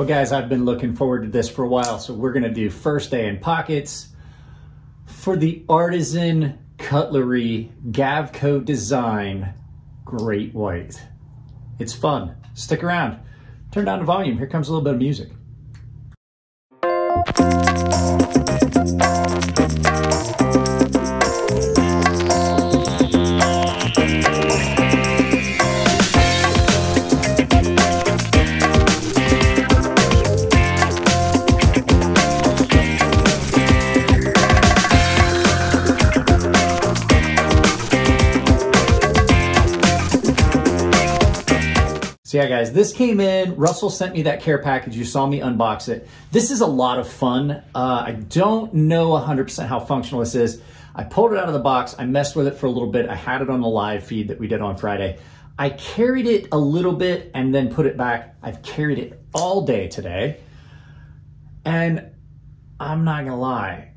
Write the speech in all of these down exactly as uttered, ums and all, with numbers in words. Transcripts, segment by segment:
Well guys, I've been looking forward to this for a while, so we're gonna do first day in pockets for the Artisan Cutlery Gavko Design Great White. It's fun, stick around. Turn down the volume, here comes a little bit of music. So yeah guys, this came in, Russell sent me that care package, you saw me unbox it. This is a lot of fun. Uh, I don't know one hundred percent how functional this is. I pulled it out of the box, I messed with it for a little bit, I had it on the live feed that we did on Friday. I carried it a little bit and then put it back. I've carried it all day today. And I'm not gonna lie,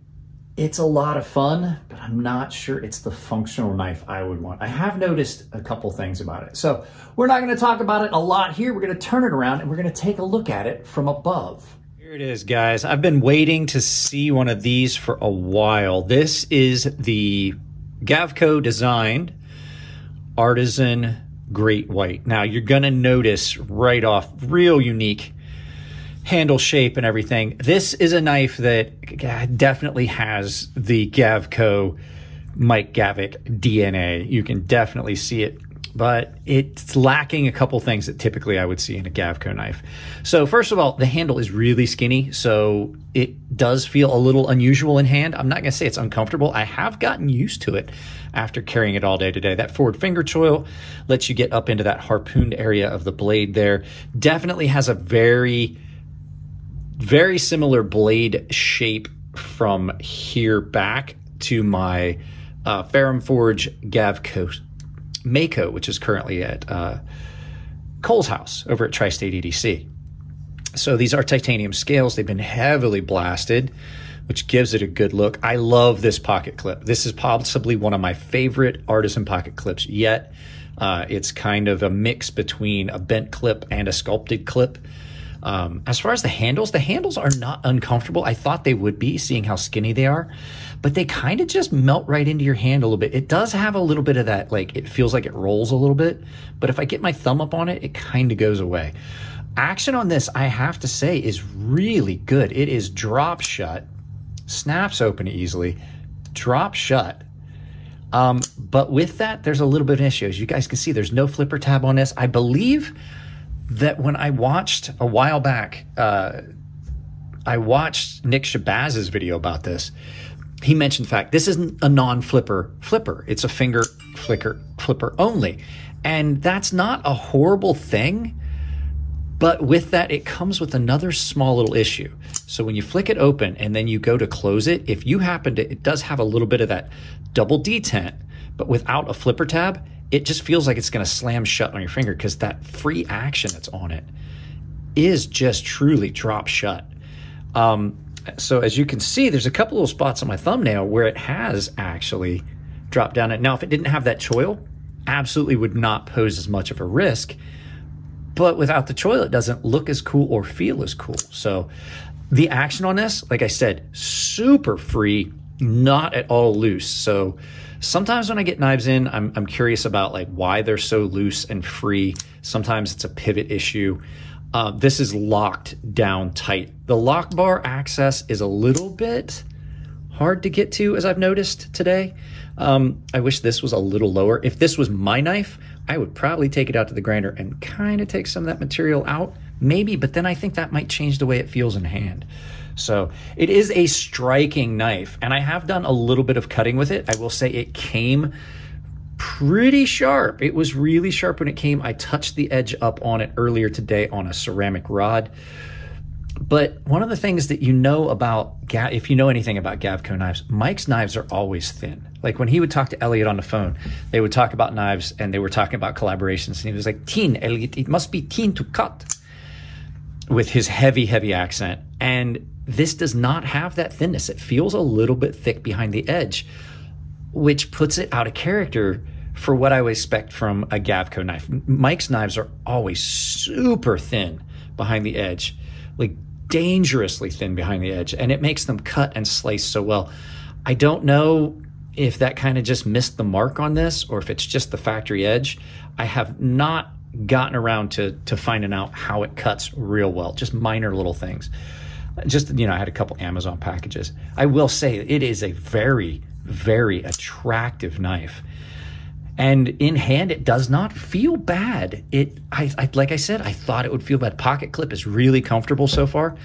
it's a lot of fun, but I'm not sure it's the functional knife I would want. I have noticed a couple things about it. So we're not gonna talk about it a lot here. We're gonna turn it around and we're gonna take a look at it from above. Here it is, guys. I've been waiting to see one of these for a while. This is the Gavko designed Artisan Great White. Now you're gonna notice right off, real unique handle shape and everything. This is a knife that definitely has the Gavko Mike Gavik D N A. You can definitely see it, but it's lacking a couple things that typically I would see in a Gavko knife. So first of all, the handle is really skinny, so it does feel a little unusual in hand. I'm not gonna say it's uncomfortable. I have gotten used to it after carrying it all day today. That forward finger choil lets you get up into that harpooned area of the blade there. Definitely has a very Very similar blade shape from here back to my uh, Ferrum Forge Gavko Mako, which is currently at uh, Cole's house over at Tri-State E D C. So these are titanium scales. They've been heavily blasted, which gives it a good look. I love this pocket clip. This is possibly one of my favorite Artisan pocket clips yet. Uh, it's kind of a mix between a bent clip and a sculpted clip. Um, as far as the handles, the handles are not uncomfortable. I thought they would be, seeing how skinny they are, but they kind of just melt right into your hand a little bit. It does have a little bit of that, like, it feels like it rolls a little bit, but if I get my thumb up on it, it kind of goes away. Action on this, I have to say, is really good. It is drop shut, snaps open easily, drop shut. Um, but with that, there's a little bit of an issue. As you guys can see, there's no flipper tab on this. I believe that when I watched a while back, uh, I watched Nick Shabazz's video about this. He mentioned the fact this isn't a non-flipper flipper. It's a finger flicker flipper only. And that's not a horrible thing, but with that, it comes with another small little issue. So when you flick it open and then you go to close it, if you happen to, it does have a little bit of that double detent, but without a flipper tab, it just feels like it's gonna slam shut on your finger because that free action that's on it is just truly drop shut. Um, so as you can see, there's a couple little spots on my thumbnail where it has actually dropped down. Now, if it didn't have that choil, absolutely would not pose as much of a risk, but without the choil, it doesn't look as cool or feel as cool. So the action on this, like I said, super free, not at all loose. So sometimes when I get knives in, I'm, I'm curious about like why they're so loose and free. Sometimes it's a pivot issue. Uh, this is locked down tight. The lock bar access is a little bit hard to get to, as I've noticed today. Um, I wish this was a little lower. If this was my knife, I would probably take it out to the grinder and kind of take some of that material out, maybe, but then I think that might change the way it feels in hand. So it is a striking knife, and I have done a little bit of cutting with it. I will say it came pretty sharp. It was really sharp when it came. I touched the edge up on it earlier today on a ceramic rod. But one of the things that you know about, if you know anything about Gavko knives, Mike's knives are always thin. Like when he would talk to Elliot on the phone, they would talk about knives and they were talking about collaborations. And he was like, thin, Elliot, it must be thin to cut, with his heavy, heavy accent. And this does not have that thinness. It feels a little bit thick behind the edge, which puts it out of character for what I would expect from a Gavko knife. Mike's knives are always super thin behind the edge. like dangerously thin behind the edge, and it makes them cut and slice so well. I don't know if that kind of just missed the mark on this or if it's just the factory edge. I have not gotten around to to finding out how it cuts real well, just minor little things. Just, you know, I had a couple Amazon packages. I will say it is a very, very attractive knife. And in hand, it does not feel bad. It, I, I, like I said, I thought it would feel bad. Pocket clip is really comfortable so far.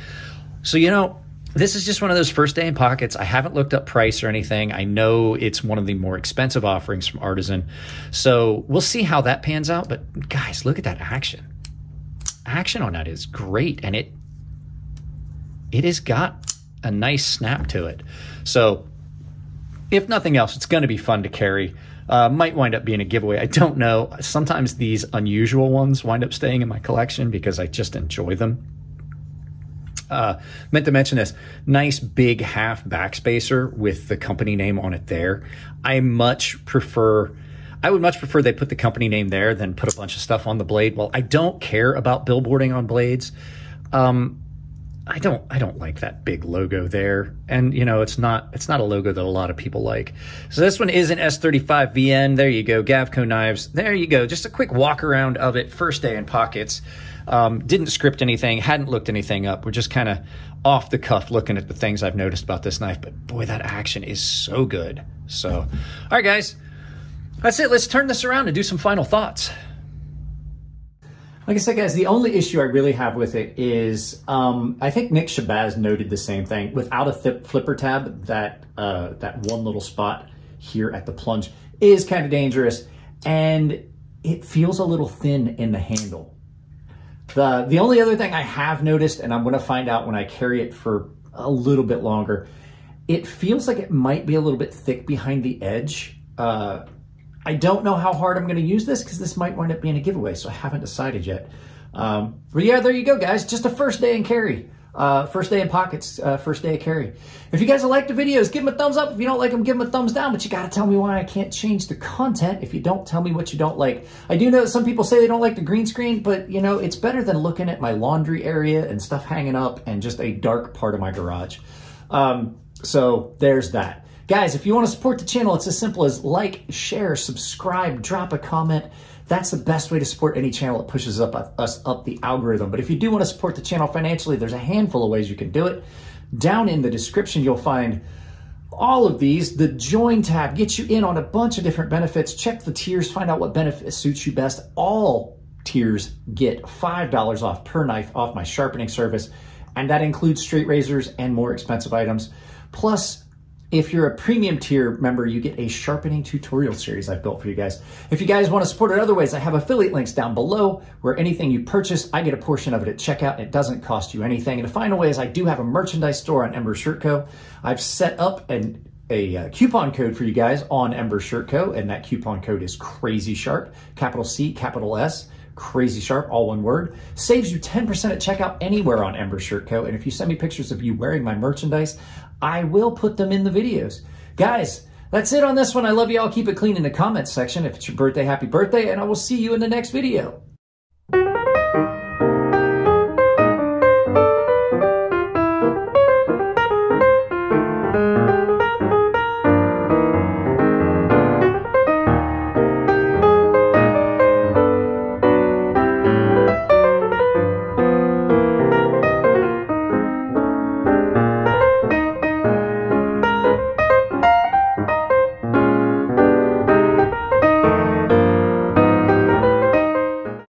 So, you know, this is just one of those first day in pockets. I haven't looked up price or anything. I know it's one of the more expensive offerings from Artisan. So we'll see how that pans out. But guys, look at that action. Action on that is great. And it, it has got a nice snap to it. So if nothing else, it's going to be fun to carry. Uh, might wind up being a giveaway. I don't know. Sometimes these unusual ones wind up staying in my collection because I just enjoy them. Uh, meant to mention this. Nice big half backspacer with the company name on it there. I much prefer... I would much prefer they put the company name there than put a bunch of stuff on the blade. Well, I don't care about billboarding on blades. Um... I don't I don't like that big logo there. And you know, it's not it's not a logo that a lot of people like. So this one is an S thirty-five V N. There you go, Gavko knives. There you go. Just a quick walk around of it, first day in pockets. Um, didn't script anything, hadn't looked anything up. We're just kind of off the cuff looking at the things I've noticed about this knife, but boy, that action is so good. So, all right guys. That's it. Let's turn this around and do some final thoughts. Like I said, guys, the only issue I really have with it is, um, I think Nick Shabazz noted the same thing. Without a flip flipper tab, that uh, that one little spot here at the plunge is kind of dangerous, and it feels a little thin in the handle. The, the only other thing I have noticed, and I'm going to find out when I carry it for a little bit longer, it feels like it might be a little bit thick behind the edge. Uh, I don't know how hard I'm going to use this because this might wind up being a giveaway, so I haven't decided yet. Um, but yeah, there you go, guys. Just a first day in carry. Uh, first day in pockets, uh, first day of carry. If you guys have liked the videos, give them a thumbs up. If you don't like them, give them a thumbs down. But you got to tell me why I can't change the content if you don't tell me what you don't like. I do know that some people say they don't like the green screen, but, you know, it's better than looking at my laundry area and stuff hanging up and just a dark part of my garage. Um, so there's that. Guys, if you want to support the channel, it's as simple as like, share, subscribe, drop a comment. That's the best way to support any channel. It pushes up uh, us up the algorithm. But if you do want to support the channel financially, there's a handful of ways you can do it. Down in the description, you'll find all of these. The Join tab gets you in on a bunch of different benefits. Check the tiers, find out what benefit suits you best. All tiers get five dollars off per knife off my sharpening service, and that includes straight razors and more expensive items. Plus, if you're a premium tier member, you get a sharpening tutorial series I've built for you guys. If you guys want to support it other ways, I have affiliate links down below where anything you purchase, I get a portion of it at checkout, and it doesn't cost you anything. And the final way is I do have a merchandise store on Ember Shirt Co. I've set up an, a uh, coupon code for you guys on Ember Shirt Co. And that coupon code is CRAZYSHARP, capital C, capital S. CRAZYSHARP, all one word, saves you ten percent at checkout anywhere on Ember Shirt Co. And if you send me pictures of you wearing my merchandise, I will put them in the videos. Guys, that's it on this one. I love you all. Keep it clean in the comments section. If it's your birthday, happy birthday, and I will see you in the next video.